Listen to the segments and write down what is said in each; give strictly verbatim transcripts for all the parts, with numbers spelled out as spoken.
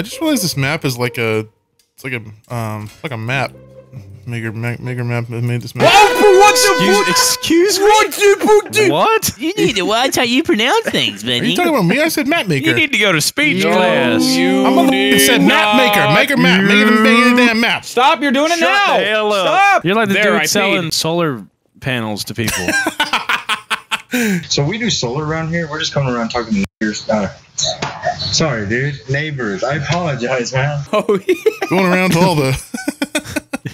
I just realized this map is like a, it's like a, um, like a map. Maker, ma maker map made this map. Whoa, what the excuse, excuse me? What the dude? What? You need to watch how you pronounce things, Benny. Are you talking about me? I said map maker. You need to go to speech no, class. You I'm on the said map maker. Maker map. Make it a damn map. Stop, you're doing it Shut now. The hell up. Stop. You're like the there, dude I selling paid. solar panels to people. So we do solar around here. We're just coming around talking to neighbors. Uh, sorry, dude. Neighbors. I apologize, man. Oh, yeah. Going around to all the...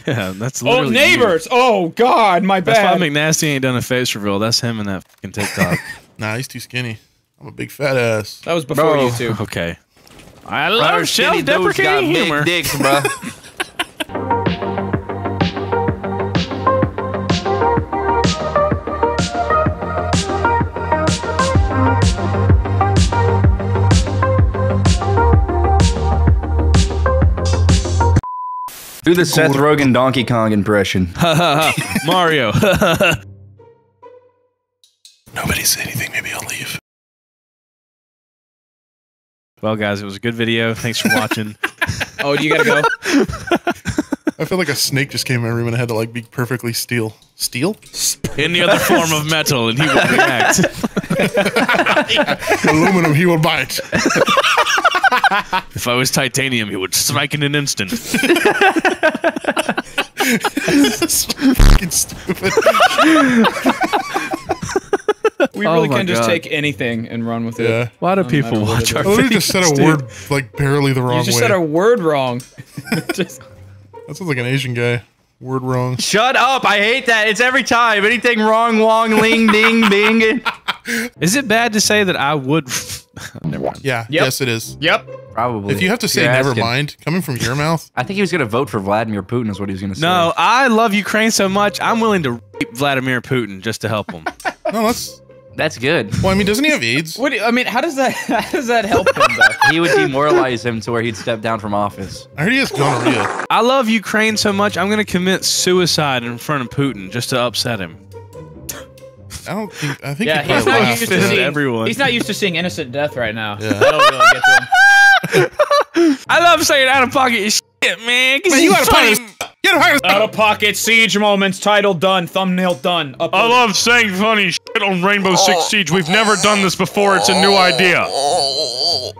Yeah, that's literally. Oh, neighbors! Weird. Oh God, my bad. That's why McNasty ain't done a face reveal. That's him in that fucking TikTok. Nah, he's too skinny. I'm a big fat ass. That was before bro. you two. Okay. I love self-deprecating humor. Big dicks, bro. Do the Seth Rogen Donkey Kong impression. Mario. Nobody said anything. Maybe I'll leave. Well, guys, it was a good video. Thanks for watching. Oh, do you gotta go? I feel like a snake just came in my room and I had to like be perfectly steel. Steel? Any other form of metal, and he would react. Aluminum, he would bite. If I was titanium, he would strike in an instant. That's fucking stupid. We really oh can God. just take anything and run with yeah. it. A lot of no people watch our videos. I just said a dude. word like barely the wrong way. You just way. said a word wrong. Just... That sounds like an Asian guy. Word wrong. Shut up! I hate that. It's every time. Anything wrong, wrong, ling, ding, bing. Is it bad to say that I would... Never mind. Yeah. Yep. Yes, it is. Yep. Probably. If you have to say You're never asking. mind, coming from your mouth. I think he was going to vote for Vladimir Putin is what he was going to say. No, I love Ukraine so much, I'm willing to rape Vladimir Putin just to help him. No, that's... That's good. Well, I mean, doesn't he have AIDS? What do you, I mean, how does that how does that help him, though? He would demoralize him to where he'd step down from office. I heard he has gonorrhea. I love Ukraine so much, I'm going to commit suicide in front of Putin just to upset him. I don't think, I think yeah, he he's not used to seeing, everyone. He's not used to seeing innocent death right now. Yeah. That'll really get to him. I love saying out of pocket is shit, man. man you out of pocket. Get out, out of pocket siege moments. Title done. Thumbnail done. Upload. I love saying funny shit on Rainbow oh. Six Siege. We've never done this before. It's a new idea.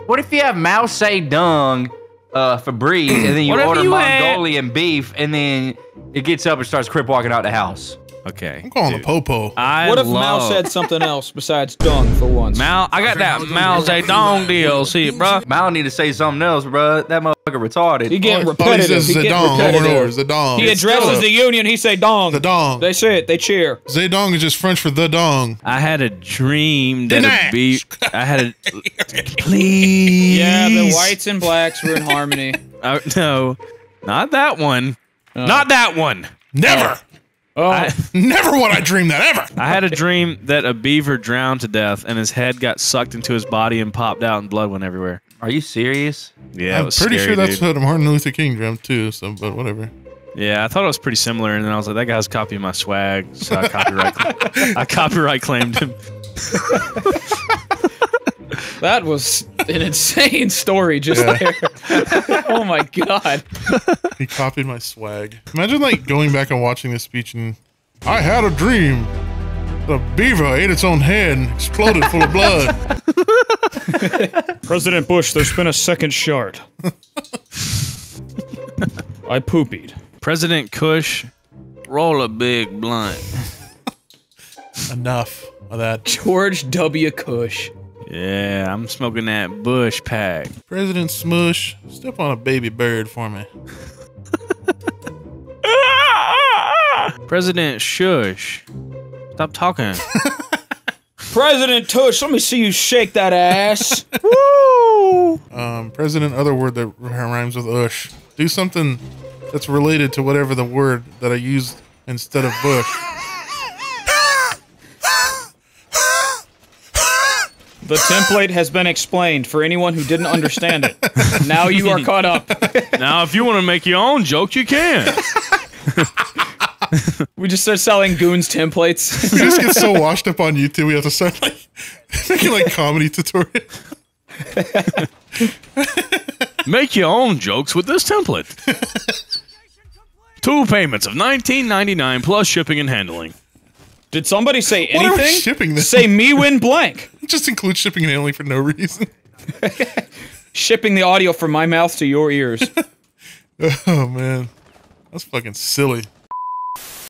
What if you have Mao Zedong uh, Febreze, and then you what order you Mongolian had? beef, and then it gets up and starts crip walking out the house? Okay. I'm calling dude. the popo. I what if love... Mao said something else besides dung for once? Mao, I got that Mao Zedong D L C, bro. Mao need to say something else, bro. That motherfucker retarded. He getting repetitive. He, he getting repetitive. Zedong. He addresses the union. He say dong. The dong. They say it. They cheer. Zedong is just French for the dong. I had a dream that a beef. I had a. Please. Yeah, the whites and blacks were in harmony. Uh, no, not that one. Uh, not that one. Never. Uh, Oh, I, never would I dream that ever. I had a dream that a beaver drowned to death and his head got sucked into his body and popped out and blood went everywhere. Are you serious? Yeah, I'm pretty scary, sure that's dude. what Martin Luther King dreamt too. So, but whatever. Yeah, I thought it was pretty similar, and then I was like, that guy's copying my swag, so I copyright, I copyright claimed him. That was an insane story just yeah. there. Oh my God. He copied my swag. Imagine like going back and watching this speech and I had a dream. The beaver ate its own head and exploded full of blood. President Bush, there's been a second shard. I poopied. President Kush, roll a big blunt. Enough of that. George W. Kush. Yeah, I'm smoking that bush pack. President Smush, step on a baby bird for me. President Shush, stop talking. President Tush, let me see you shake that ass. Woo! Um, President, other word that rhymes with ush. Do something that's related to whatever the word that I used instead of bush. The template has been explained for anyone who didn't understand it. Now you are caught up. Now, if you want to make your own joke, you can. We just start selling Goons templates. We just get so washed up on YouTube, we have to start like making like comedy tutorials. Make your own jokes with this template. Two payments of nineteen ninety-nine plus shipping and handling. Did somebody say anything? What are we shipping this? Say me win blank. Just include shipping and handling for no reason. Shipping the audio from my mouth to your ears. Oh, man. That's fucking silly.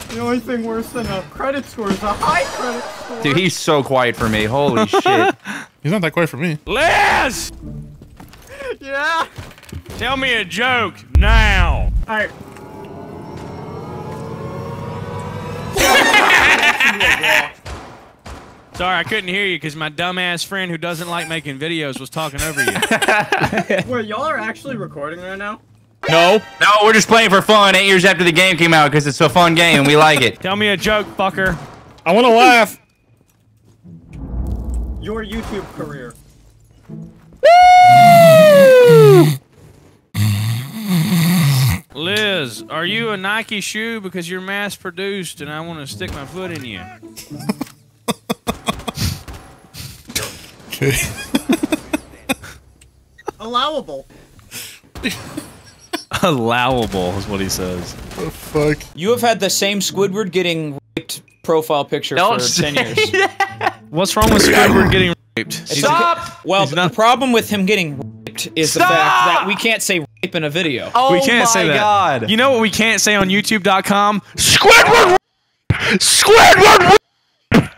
The only thing worse than a credit score is a high credit score. Dude, he's so quiet for me. Holy shit. He's not that quiet for me. Liz! Yeah? Tell me a joke now. All right. Sorry, I couldn't hear you because my dumbass friend who doesn't like making videos was talking over you. Wait, y'all are actually recording right now? No. No, we're just playing for fun eight years after the game came out because it's a fun game and we like it. Tell me a joke, fucker. I want to laugh. Your YouTube career. Liz, are you a Nike shoe because you're mass-produced and I want to stick my foot in you? Okay. Allowable. Allowable is what he says. The fuck? You have had the same Squidward getting raped profile picture Don't for ten years. That. What's wrong with Squidward getting raped? Stop! A, well, the problem with him getting raped is Stop! the fact that we can't say rape in a video. Oh we can't my say that. God. You know what we can't say on YouTube dot com? Squidward rape! Squidward rape!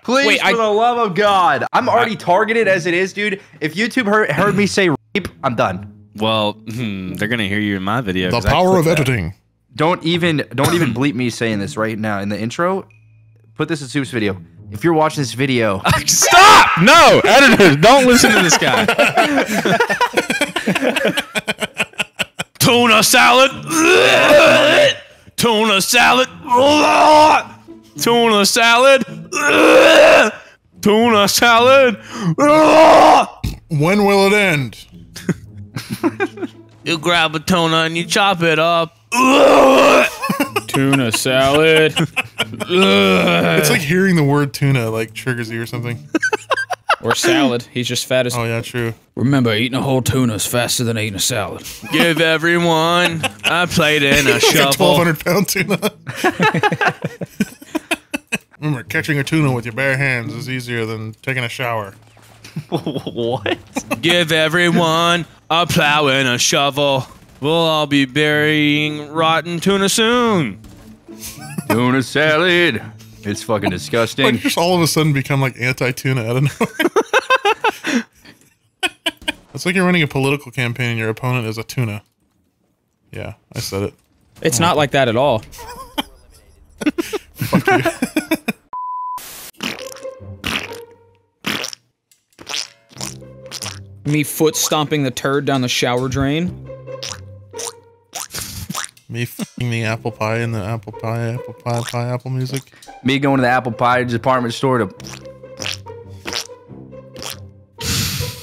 Please, Wait, for I, the love of God. I'm already I, targeted as it is, dude. If YouTube heard, heard me say rape, I'm done. Well, hmm, they're gonna hear you in my video. The power of that. editing. Don't even, don't even bleep me saying this right now in the intro. Put this in Soup's video. If you're watching this video, stop! No, editors, don't listen to this guy. Tuna salad. Tuna salad. Tuna salad. Tuna salad. When will it end? You grab a tuna and you chop it up. Tuna salad. It's like hearing the word tuna like triggers you or something. Or salad. He's just fat as. Oh yeah, true. Remember, eating a whole tuna is faster than eating a salad. Give everyone a plate and a shovel. Like twelve hundred pound tuna. Remember, catching a tuna with your bare hands is easier than taking a shower. What? Give everyone a plow and a shovel. We'll all be burying rotten tuna soon. Tuna salad. It's fucking disgusting. Like, just all of a sudden become like anti-tuna out of nowhere. It's like you're running a political campaign and your opponent is a tuna. Yeah, I said it. It's oh. not like that at all. Fuck you. Me foot stomping the turd down the shower drain. Me f***ing the apple pie and the apple pie, apple pie, pineapple music. Me going to the apple pie department store to...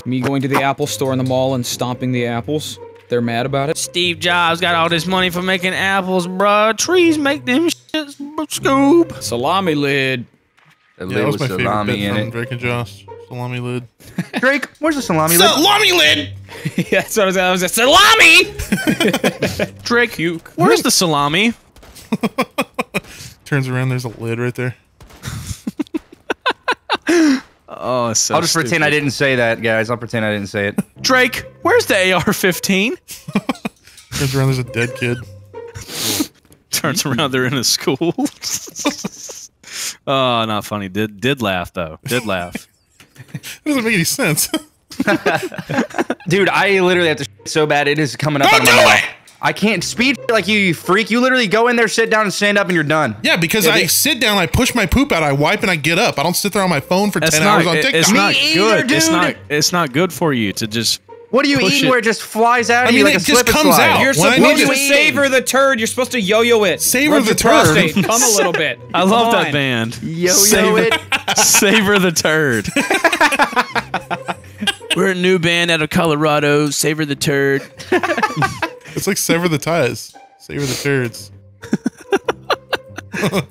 Me going to the apple store in the mall and stomping the apples. They're mad about it. Steve Jobs got all this money for making apples, bruh. Trees make them shits, Scoob. Salami lid. The yeah, lid that was with my salami favorite bit in it. Drake and Josh. Salami lid. Drake, where's the salami lid? Salami lid! Yeah, that's what I was at. I was at salami! Drake, you, where's the salami? Turns around, there's a lid right there. Oh, so I'll just stupid. pretend I didn't say that, guys. I'll pretend I didn't say it. Drake, where's the A R fifteen? Turns around, there's a dead kid. Turns around, they're in a school. Oh, not funny. Did, did laugh, though. Did laugh. It doesn't make any sense. Dude, I literally have to shit so bad it is coming up Don't on my mouth. I can't speed like you, you freak. You literally go in there, sit down, and stand up, and you're done. Yeah, because yeah, I sit down, I push my poop out, I wipe, and I get up. I don't sit there on my phone for ten not, hours on it, TikTok. It's not Me good. Either, dude. It's not. It's not good for you to just. What do you eat where it just flies out of I mean, you like it a slip comes and slide? Out. You're supposed to savor the turd. You're supposed to yo-yo it. Savor the turd. Come a little bit. I Come love on. that band. Yo-yo savor, it. Savor the turd. We're a new band out of Colorado. Savor the turd. It's like sever the ties. Savor the turds.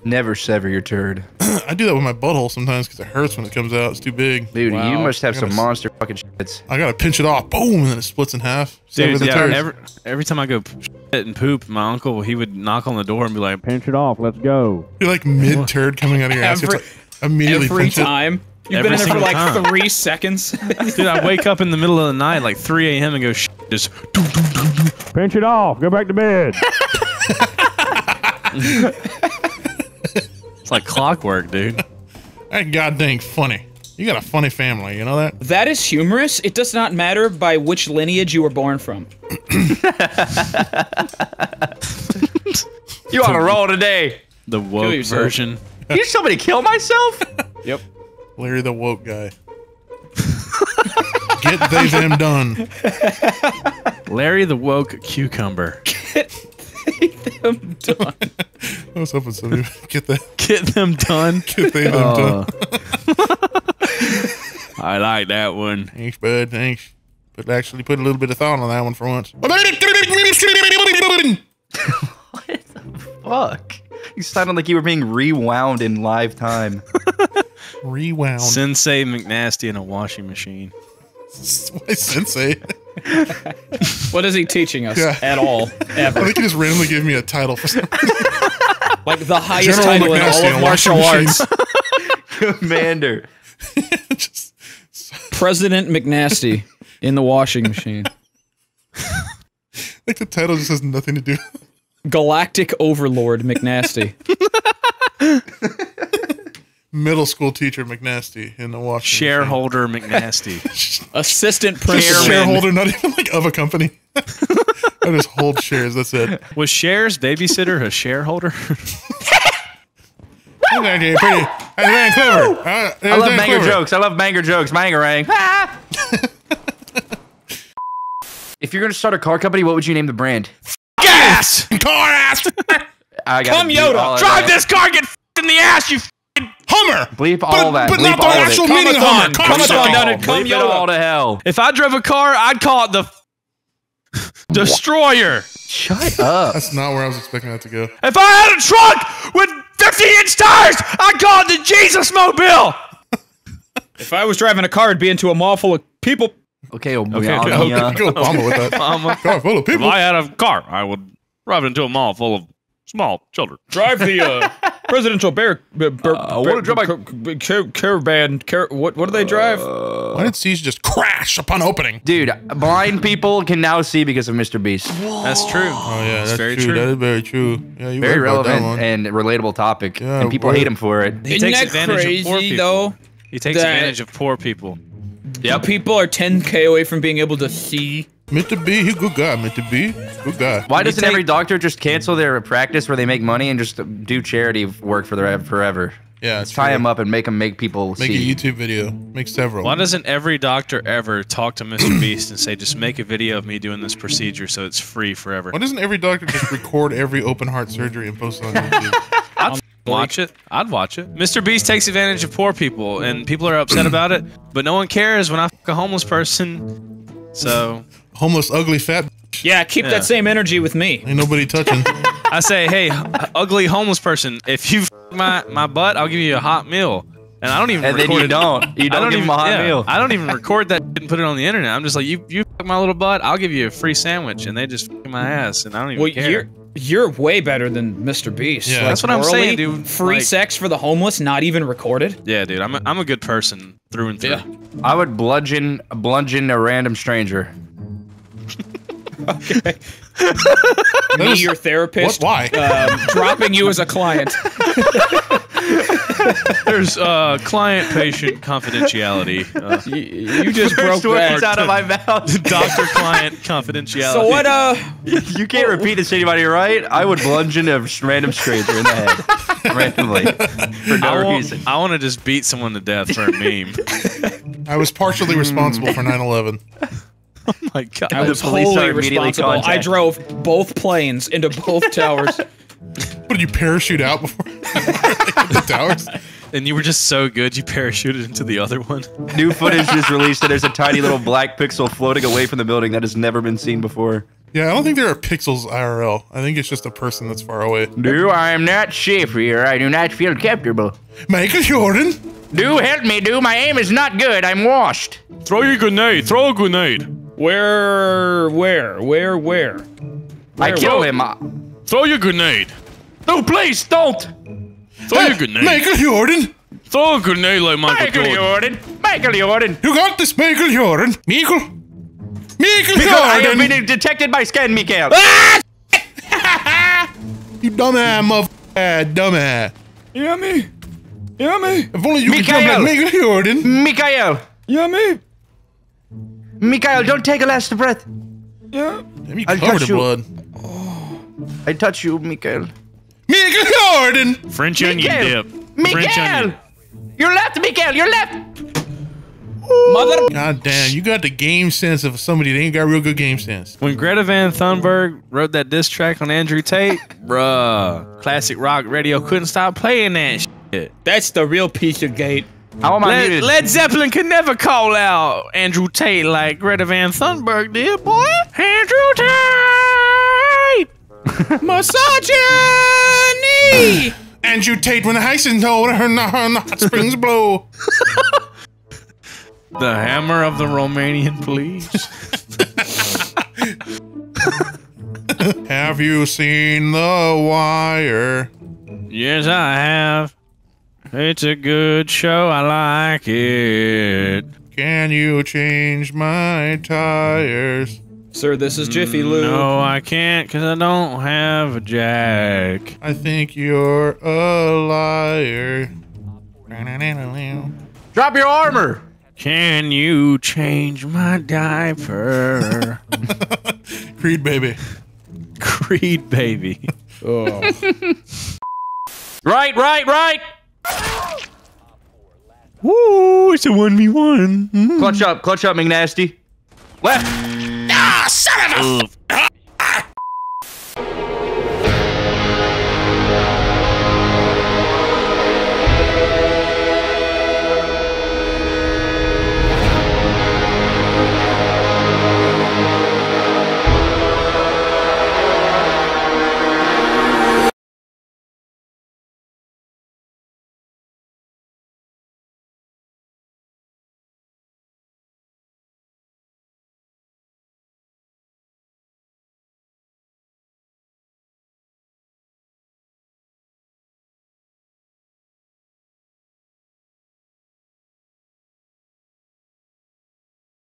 Never sever your turd. I do that with my butthole sometimes because it hurts when it comes out. It's too big. Dude, wow. You must have some monster fucking shits. I gotta pinch it off. Boom, and then it splits in half. Dude, yeah, every, every time I go shit and poop, my uncle, he would knock on the door and be like, pinch it off, let's go. You're like mid-turd coming out of your ass. Every, it's like, immediately every pinch time. It. You've every been in there for like time. three seconds. Dude, I wake up in the middle of the night, like three A M and go shit, just doo, doo, doo, doo. Pinch it off, go back to bed. It's like clockwork, dude. That goddamn funny. You got a funny family, you know that? That is humorous. It does not matter by which lineage you were born from. You on a roll today. The woke version. Did somebody kill myself? Yep. Larry the woke guy. Get they them done. Larry the woke cucumber. Get they them done. I was hoping somebody would get that. Get them done. Get they them uh. done. I like that one. Thanks, bud. Thanks. But actually, put a little bit of thought on that one for once. What the fuck? You sounded like you were being rewound in live time. Rewound. Sensei McNasty in a washing machine. Why Sensei? What is he teaching us yeah. at all? Ever? I think he just randomly gave me a title for something. Like the highest General title McNasty in all of in martial arts. Commander. Just... President McNasty in the washing machine. Like the title just has nothing to do. Galactic Overlord McNasty. Middle school teacher McNasty in the Washington. Shareholder thing. McNasty. Assistant principal. Shareholder, not even like of a company. I just hold shares, that's it. Was Share's babysitter a shareholder? Okay, pretty. I, clever. Uh, I love banger clever. jokes. I love banger jokes. Bangerang. Ah! If you're going to start a car company, what would you name the brand? F***ing ass! Car ass! I Come Yoda! Drive this car, get f***ed in the ass, you f***ing Hummer! Bleep all but, that. But bleep not the actual meaning of Hummer. Come on down and come Yoda. all to hell. If I drove a car, I'd call it the Destroyer. Shut up. That's not where I was expecting that to go. If I had a truck with fifty inch tires, I'd call it the Jesus Mobile. If I was driving a car, it'd be into a mall full of people. Okay, Obama. Okay, okay, okay, okay, go Obama with that. Obama. Car full of people. If I had a car, I would drive it into a mall full of small children. Drive the... Uh, Presidential bear. bear, bear uh, what bear, bear, bear, car, caravan. Car, what? What do they drive? Uh, Why did C's just crash upon opening? Dude, blind people can now see because of Mister Beast. Whoa. That's true. Oh yeah, that's, that's very true. true. That is very true. Yeah, you very relevant and relatable topic, yeah, and people right. hate him for it. He Isn't takes that advantage crazy, of poor people. Though, he takes advantage of poor people. Yeah, people are ten K away from being able to see. Mister B, he's a good guy, Mister B. Good guy. Why doesn't every doctor just cancel their practice where they make money and just do charity work for their forever? Yeah, it's tie them up and make them make people make see. Make a YouTube video. Make several. Why doesn't every doctor ever talk to Mister Beast and say, just make a video of me doing this procedure so it's free forever? Why doesn't every doctor just record every open heart surgery and post it on YouTube? I'd watch it. I'd watch it. Mister Beast takes advantage of poor people, and people are upset about it, but no one cares when I fuck a homeless person, so... Homeless, ugly, fat. Yeah, keep yeah. that same energy with me. Ain't nobody touching. I say, hey, ugly homeless person, if you f my my butt, I'll give you a hot meal. And I don't even. And record then you it. don't. You don't, don't give even, him a hot yeah, meal. I don't even record that and put it on the internet. I'm just like, you you f my little butt, I'll give you a free sandwich, and they just f my ass, and I don't even well, care. You're you're way better than Mister Beast. Yeah, like, that's what morally, I'm saying, dude. Free like, sex for the homeless, not even recorded. Yeah, dude, I'm a, I'm a good person through and through. Yeah. I would bludgeon bludgeon a random stranger. Okay. Me, is, your therapist. What? Why? Um, dropping you as a client. There's uh, client-patient confidentiality. Uh, you, you just broke words out of my mouth. Doctor-client confidentiality. So what? Uh, you can't repeat this to anybody, right? I would bludgeon a random stranger in the head randomly for no I want, reason. I want to just beat someone to death for a meme. I was partially responsible for nine eleven. Oh my god! I was totally responsible. I drove both planes into both towers. What, did you parachute out before the towers? And you were just so good, you parachuted into the other one. New footage is released, and there's a tiny little black pixel floating away from the building that has never been seen before. Yeah, I don't think there are pixels I R L. I think it's just a person that's far away. No, I am not safe here. I do not feel comfortable. Michael Jordan? Do help me, do. My aim is not good. I'm washed. Throw your grenade. Throw a grenade. Where? Where? Where? Where? I kill him. Throw your grenade. No, please, don't. Throw hey, your grenade. Michael Jordan? Throw a grenade like Michael, Michael Jordan. Jordan. Michael Jordan. You got this, Michael Jordan. Michael? Michael Jordan! I have been detected by scan, Michael. Ah! You dumb ass motherfucker, dumb ass. Yummy. Yummy. If only you could jump like Michael Jordan. Michael. Yummy. Michael, don't take a last breath. Yeah. Damn, you I'll covered touch in you. blood. Oh. I touch you, Michael. Michael Jordan. French Michael. onion dip. Michael. French onion. You're left, Michael. You're left. Mother God damn, you got the game sense of somebody that ain't got real good game sense. When Greta Van Thunberg wrote that diss track on Andrew Tate, bruh, classic rock radio couldn't stop playing that shit. That's the real piece of gate. How am I Led, Led Zeppelin could never call out Andrew Tate like Greta Van Thunberg did, boy. Andrew Tate! Misogyny! Andrew Tate when the Heisen told her not her hot springs blow. The hammer of the Romanian police. Have you seen The Wire? Yes, I have. It's a good show. I like it. Can you change my tires? Sir, this is Jiffy Lube. No, I can't because I don't have a jack. I think you're a liar. Drop your armor. Can you change my diaper? Creed baby. Creed baby. Oh. Right, right, right! Woo, it's a one v one. Mm. Clutch up, clutch up, McNasty. Left! Ah, son of a...